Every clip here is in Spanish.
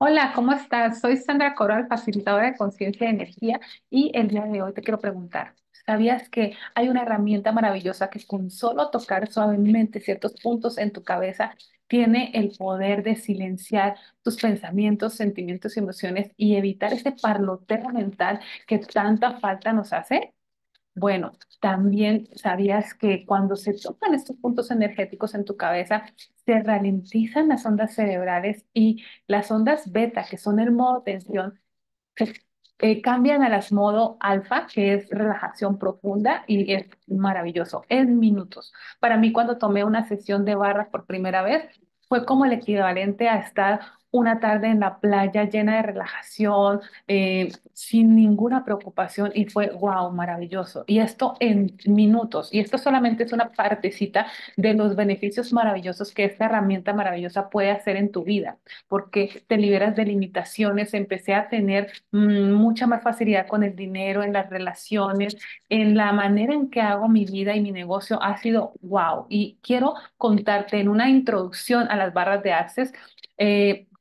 Hola, ¿cómo estás? Soy Sandra Coral, facilitadora de conciencia y energía, y el día de hoy te quiero preguntar, ¿sabías que hay una herramienta maravillosa que con solo tocar suavemente ciertos puntos en tu cabeza tiene el poder de silenciar tus pensamientos, sentimientos y emociones y evitar ese parloteo mental que tanta falta nos hace? Bueno, también sabías que cuando se tocan estos puntos energéticos en tu cabeza, se ralentizan las ondas cerebrales y las ondas beta, que son el modo tensión, cambian a las modo alfa, que es relajación profunda, y es maravilloso, en minutos. Para mí, cuando tomé una sesión de barras por primera vez, fue como el equivalente a estar una tarde en la playa llena de relajación, sin ninguna preocupación, y fue wow, maravilloso. Y esto en minutos. Y esto solamente es una partecita de los beneficios maravillosos que esta herramienta maravillosa puede hacer en tu vida, porque te liberas de limitaciones. Empecé a tener mucha más facilidad con el dinero, en las relaciones, en la manera en que hago mi vida y mi negocio. Ha sido wow. Y quiero contarte en una introducción a las barras de Access,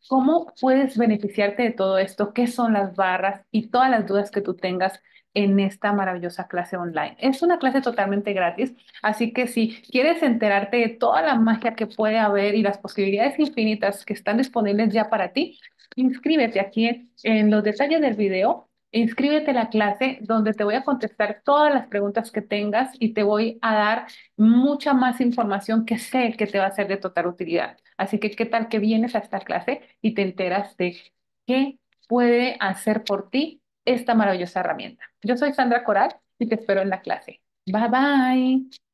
¿cómo puedes beneficiarte de todo esto? ¿Qué son las barras? Y todas las dudas que tú tengas en esta maravillosa clase online. Es una clase totalmente gratis, así que si quieres enterarte de toda la magia que puede haber y las posibilidades infinitas que están disponibles ya para ti, inscríbete aquí en los detalles del video. Inscríbete a la clase donde te voy a contestar todas las preguntas que tengas y te voy a dar mucha más información que sé que te va a ser de total utilidad. Así que, ¿qué tal que vienes a esta clase y te enteras de qué puede hacer por ti esta maravillosa herramienta? Yo soy Sandra Coral y te espero en la clase. Bye, bye.